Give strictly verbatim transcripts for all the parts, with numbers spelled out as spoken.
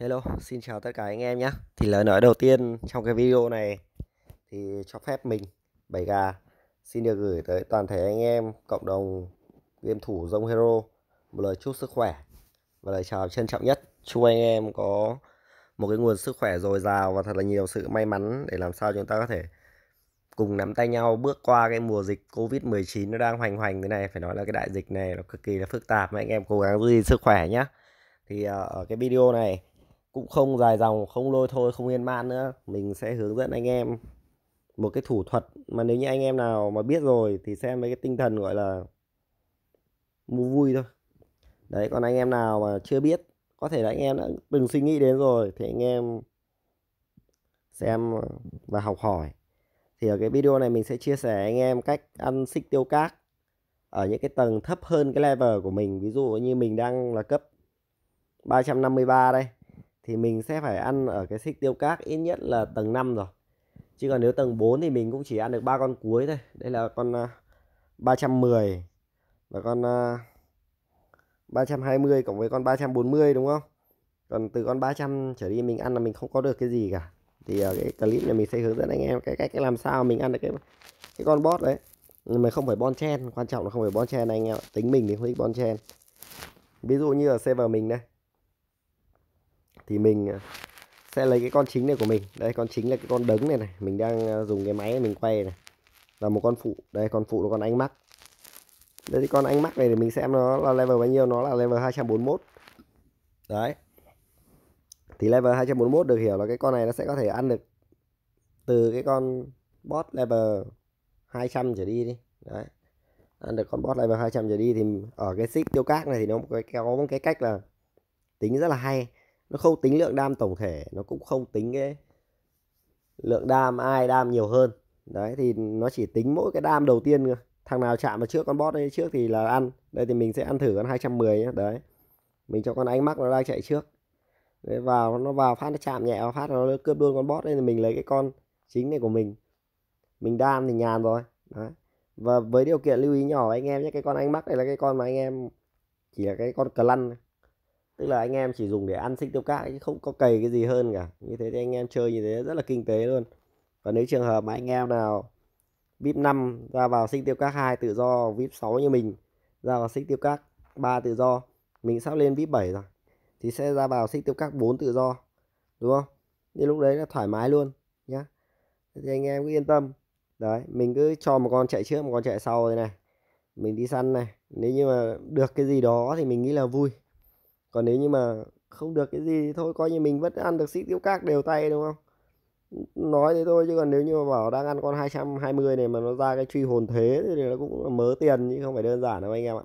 Hello, xin chào tất cả anh em nhé. Thì lời nói đầu tiên trong cái video này thì cho phép mình, Bảy Gà, xin được gửi tới toàn thể anh em cộng đồng game thủ Rồng Hero một lời chúc sức khỏe và lời chào trân trọng nhất. Chúc anh em có một cái nguồn sức khỏe dồi dào và thật là nhiều sự may mắn để làm sao chúng ta có thể cùng nắm tay nhau bước qua cái mùa dịch Covid mười chín nó đang hoành hoành thế này. Phải nói là cái đại dịch này nó cực kỳ là phức tạp, mà anh em cố gắng giữ gìn sức khỏe nhé. Thì ở cái video này cũng không dài dòng, không lôi thôi, không yên man nữa. Mình sẽ hướng dẫn anh em một cái thủ thuật mà nếu như anh em nào mà biết rồi thì xem với cái tinh thần gọi là mua vui thôi. Đấy, còn anh em nào mà chưa biết, có thể là anh em đã từng suy nghĩ đến rồi, thì anh em xem và học hỏi. Thì ở cái video này mình sẽ chia sẻ anh em cách ăn xích tiêu các ở những cái tầng thấp hơn cái level của mình. Ví dụ như mình đang là cấp ba trăm năm mươi ba đây, thì mình sẽ phải ăn ở cái xích tiêu các ít nhất là tầng năm rồi. Chứ còn nếu tầng bốn thì mình cũng chỉ ăn được ba con cuối thôi. Đây là con uh, ba trăm mười và con uh, ba trăm hai mươi cộng với con ba trăm bốn mươi, đúng không? Còn từ con ba trăm trở đi mình ăn là mình không có được cái gì cả. Thì ở uh, cái clip này mình sẽ hướng dẫn anh em cái cách làm sao mình ăn được cái cái con boss đấy. Nhưng mà không phải bon chen, quan trọng là không phải bon chen anh em. Tính mình thì không thích bon chen. Ví dụ như ở server mình đây, thì mình sẽ lấy cái con chính này của mình. Đây, con chính là cái con đấng này này. Mình đang dùng cái máy mình quay này. Và một con phụ. Đây, con phụ là con ánh mắt. Đây thì con ánh mắt này để mình xem nó là level bao nhiêu. Nó là level hai trăm bốn mươi mốt. Đấy. Thì level hai trăm bốn mươi mốt được hiểu là cái con này nó sẽ có thể ăn được từ cái con bot level hai trăm trở đi đi. Đấy. Ăn được con bot level hai trăm trở đi thì ở cái xích tiêu các này thì nó có một cái cách là tính rất là hay. Nó không tính lượng đam tổng thể, nó cũng không tính cái lượng đam ai đam nhiều hơn. Đấy, thì nó chỉ tính mỗi cái đam đầu tiên. Thằng nào chạm vào trước con boss đây trước thì là ăn. Đây thì mình sẽ ăn thử con hai trăm mười nhé. Đấy, mình cho con ánh mắt nó đang chạy trước. Đấy, vào nó vào phát nó chạm nhẹ vào phát nó cướp luôn con boss. Đây thì mình lấy cái con chính này của mình. Mình đam thì nhàn rồi. Đấy. Và với điều kiện lưu ý nhỏ anh em nhé. Cái con ánh mắt này là cái con mà anh em chỉ là cái con cờ lăn này. Tức là anh em chỉ dùng để ăn xích tiêu các chứ không có cày cái gì hơn cả. Như thế thì anh em chơi như thế rất là kinh tế luôn. Còn nếu trường hợp mà anh em nào vê i pê năm ra vào xích tiêu các hai tự do, vê i pê sáu như mình ra vào xích tiêu các ba tự do, mình sắp lên vê i pê bảy rồi, thì sẽ ra vào xích tiêu các bốn tự do, đúng không? Như lúc đấy là thoải mái luôn nhá. Thì anh em cứ yên tâm. Đấy, mình cứ cho một con chạy trước, một con chạy sau đây này. Mình đi săn này, nếu như mà được cái gì đó thì mình nghĩ là vui. Còn nếu như mà không được cái gì thì thôi, coi như mình vẫn ăn được xích tiêu các đều tay, đúng không? Nói thế thôi, chứ còn nếu như mà bảo đang ăn con hai trăm hai mươi này mà nó ra cái truy hồn thế thì nó cũng mớ tiền, chứ không phải đơn giản đâu anh em ạ.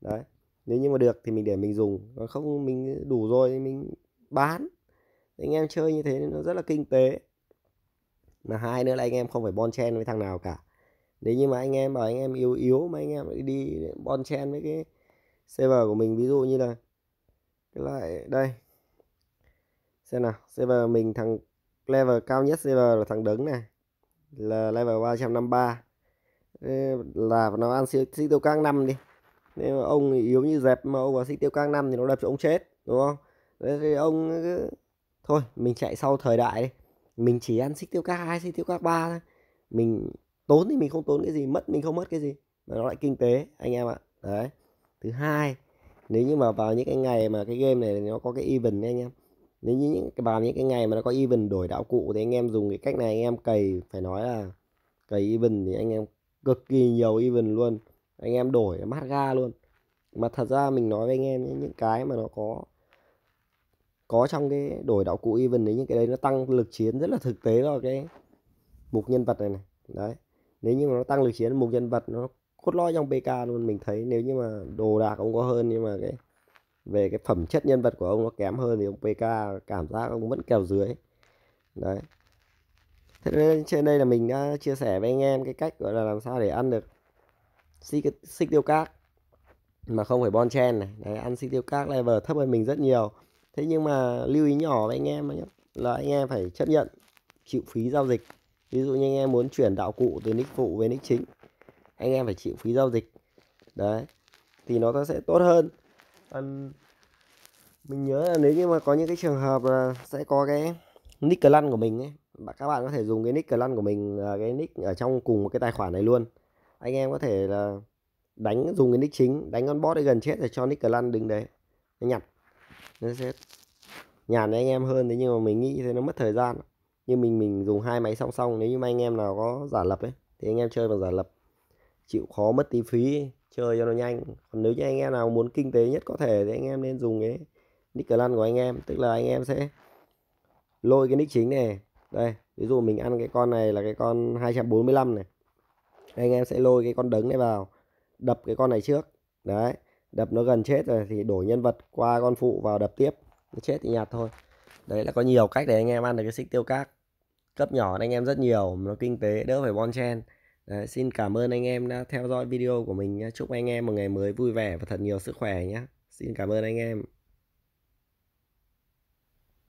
Đấy, nếu như mà được thì mình để mình dùng, còn không mình đủ rồi thì mình bán. Anh em chơi như thế nên nó rất là kinh tế. Mà hai nữa là anh em không phải bon chen với thằng nào cả. Nếu như mà anh em bảo anh em yếu yếu mà anh em đi bon chen với cái server của mình, ví dụ như là lại đây xem nào, server mình thằng level cao nhất server là thằng đứng này, là level ba trăm năm mươi ba, là nó ăn xích tiêu các năm đi. Nếu ông yếu như dẹp mà ông vào xích tiêu các năm thì nó đập cho ông chết, đúng không? Đấy thì ông cứ... thôi mình chạy sau thời đại đi, mình chỉ ăn xích tiêu các hai, xích tiêu các ba thôi. Mình tốn thì mình không tốn cái gì, mất mình không mất cái gì, mà nó lại kinh tế anh em ạ. Đấy, thứ hai, nếu như mà vào những cái ngày mà cái game này nó có cái event anh em, nếu như những vào những cái ngày mà nó có event đổi đạo cụ thì anh em dùng cái cách này anh em cày, phải nói là cày event thì anh em cực kỳ nhiều event luôn, anh em đổi mát ga luôn. Mà thật ra mình nói với anh em nhé, những cái mà nó có có trong cái đổi đạo cụ event đấy, những cái đấy nó tăng lực chiến rất là thực tế vào cái mục nhân vật này này. Đấy, nếu như mà nó tăng lực chiến mục nhân vật nó cốt lõi trong pê ca luôn. Mình thấy nếu như mà đồ đạc ông có hơn nhưng mà cái về cái phẩm chất nhân vật của ông nó kém hơn thì ông pê ca cảm giác ông vẫn kèo dưới. Đấy, thế nên trên đây là mình đã chia sẻ với anh em cái cách gọi là làm sao để ăn được xích, xích tiêu các mà không phải bon chen này. Đấy, ăn xích tiêu các level thấp hơn mình rất nhiều. Thế nhưng mà lưu ý nhỏ với anh em là anh em phải chấp nhận chịu phí giao dịch. Ví dụ như anh em muốn chuyển đạo cụ từ nick phụ về nick chính, anh em phải chịu phí giao dịch. Đấy, thì nó sẽ tốt hơn. Còn Mình nhớ là nếu như mà có những cái trường hợp là sẽ có cái nick clan của mình ấy, các bạn có thể dùng cái nick clan của mình, cái nick ở trong cùng một cái tài khoản này luôn. Anh em có thể là đánh dùng cái nick chính, đánh con bot ấy gần chết để cho nick clan đứng đấy nó nhặt, nó sẽ nhàn anh em hơn. Thế nhưng mà mình nghĩ thế nó mất thời gian, như mình mình dùng hai máy song song. Nếu như mà anh em nào có giả lập ấy thì anh em chơi bằng giả lập, chịu khó mất tí phí chơi cho nó nhanh. Còn nếu như anh em nào muốn kinh tế nhất có thể thì anh em nên dùng cái nick clan của anh em, tức là anh em sẽ lôi cái nick chính này. Đây, ví dụ mình ăn cái con này là cái con hai trăm bốn mươi lăm này. Anh em sẽ lôi cái con đấng này vào, đập cái con này trước. Đấy, đập nó gần chết rồi thì đổi nhân vật qua con phụ vào đập tiếp. Nó chết thì nhạt thôi. Đấy là có nhiều cách để anh em ăn được cái xích tiêu các. Cấp nhỏ anh em rất nhiều, nó kinh tế, đỡ phải bon chen. Đấy, xin cảm ơn anh em đã theo dõi video của mình. Chúc anh em một ngày mới vui vẻ và thật nhiều sức khỏe nhé. Xin cảm ơn anh em.